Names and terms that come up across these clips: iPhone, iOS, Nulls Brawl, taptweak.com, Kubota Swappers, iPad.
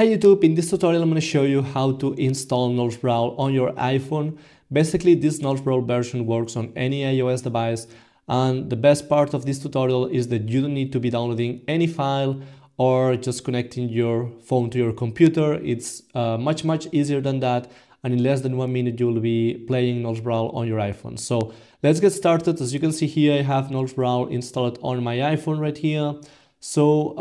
Hey YouTube, in this tutorial I'm going to show you how to install Nulls Brawl on your iPhone. Basically, this Nulls Brawl version works on any iOS device, and the best part of this tutorial is that you don't need to be downloading any file or just connecting your phone to your computer. It's much easier than that, and in less than 1 minute you'll be playing Nulls Brawl on your iPhone. So let's get started. As you can see here, I have Nulls Brawl installed on my iPhone right here. So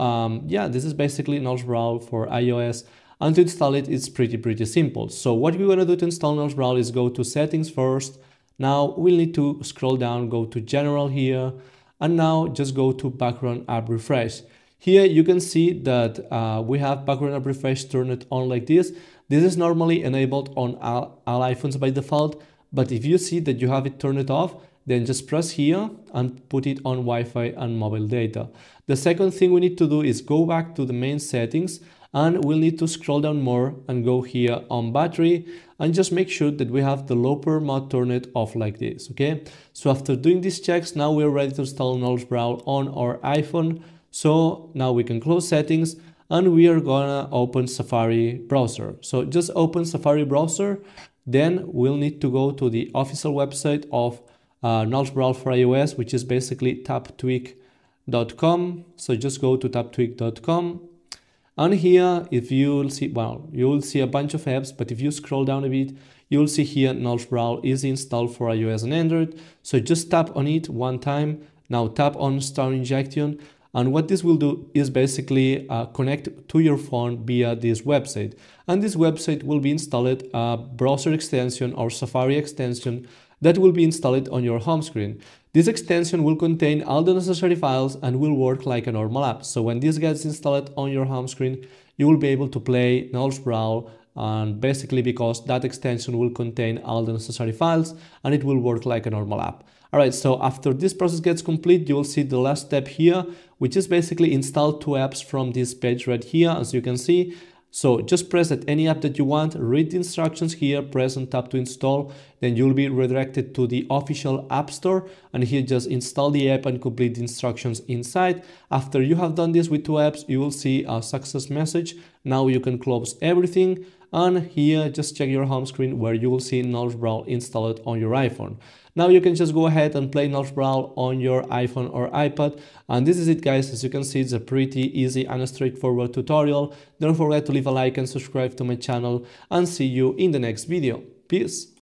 yeah, this is basically Nulls Brawl for iOS, and to install it, it's pretty simple. So what we want to do to install Nulls Brawl is go to settings first. Now we'll need to scroll down, go to general here, and now just go to background app refresh. Here you can see that we have background app refresh turned on like this. This is normally enabled on all iPhones by default, but if you see that you have it turned off, then just press here and put it on Wi-Fi and mobile data. The second thing we need to do is go back to the main settings, and we'll need to scroll down more and go here on battery and just make sure that we have the low power mode turned off like this, okay? So after doing these checks, now we're ready to install Nulls Brawl on our iPhone. So now we can close settings and we are gonna open Safari browser. So just open Safari browser, then we'll need to go to the official website of Nulls Brawl for iOS, which is basically taptweak.com. So just go to taptweak.com, and here if you'll see, well, you'll see a bunch of apps, but if you scroll down a bit, you'll see here Nulls Brawl is installed for iOS and Android. So just tap on it one time. Now tap on Start Injection, and what this will do is basically connect to your phone via this website, and this website will be installed a browser extension or Safari extension that will be installed on your home screen. This extension will contain all the necessary files and will work like a normal app. So when this gets installed on your home screen, you will be able to play Nulls Brawl, and basically because that extension will contain all the necessary files and it will work like a normal app. Alright, so after this process gets complete, you will see the last step here, which is basically install two apps from this page right here, as you can see. So just press at any app that you want, read the instructions here, press and tap to install, then you'll be redirected to the official app store, and here just install the app and complete the instructions inside. After you have done this with two apps, you will see a success message. Now you can close everything, and here just check your home screen where you will see Nulls Brawl installed on your iPhone. Now you can just go ahead and play Nulls Brawl on your iPhone or iPad. And this is it, guys. As you can see, it's a pretty easy and straightforward tutorial. Don't forget to leave a like and subscribe to my channel, and see you in the next video. Peace!